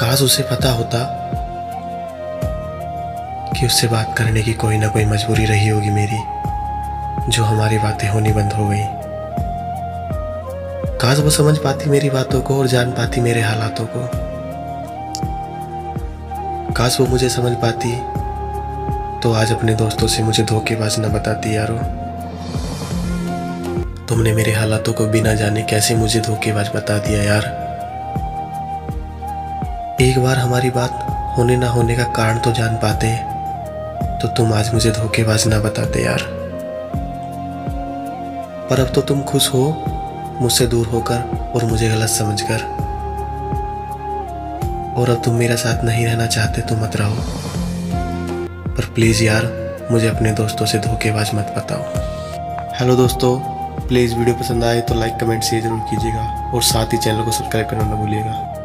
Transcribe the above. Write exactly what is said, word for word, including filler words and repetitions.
काश उसे पता होता कि उससे बात करने की कोई ना कोई मजबूरी रही होगी मेरी, जो हमारी बातें होनी बंद हो गई। काश वो समझ पाती मेरी बातों को और जान पाती मेरे हालातों को। काश वो मुझे समझ पाती तो आज अपने दोस्तों से मुझे धोखेबाज न बताती। यारो, तुमने मेरे हालातों को बिना जाने कैसे मुझे धोखेबाज बता दिया यार। एक बार हमारी बात होने ना होने का कारण तो जान पाते तो तुम आज मुझे धोखेबाज ना बताते यार। पर अब तो तुम खुश हो मुझसे दूर होकर और मुझे गलत समझकर, और अब तुम मेरा साथ नहीं रहना चाहते तो मत रहो, पर प्लीज़ यार मुझे अपने दोस्तों से धोखेबाज मत बताओ। हेलो दोस्तों, प्लीज़ वीडियो पसंद आए तो लाइक कमेंट शेयर जरूर कीजिएगा और साथ ही चैनल को सब्सक्राइब करना ना भूलिएगा।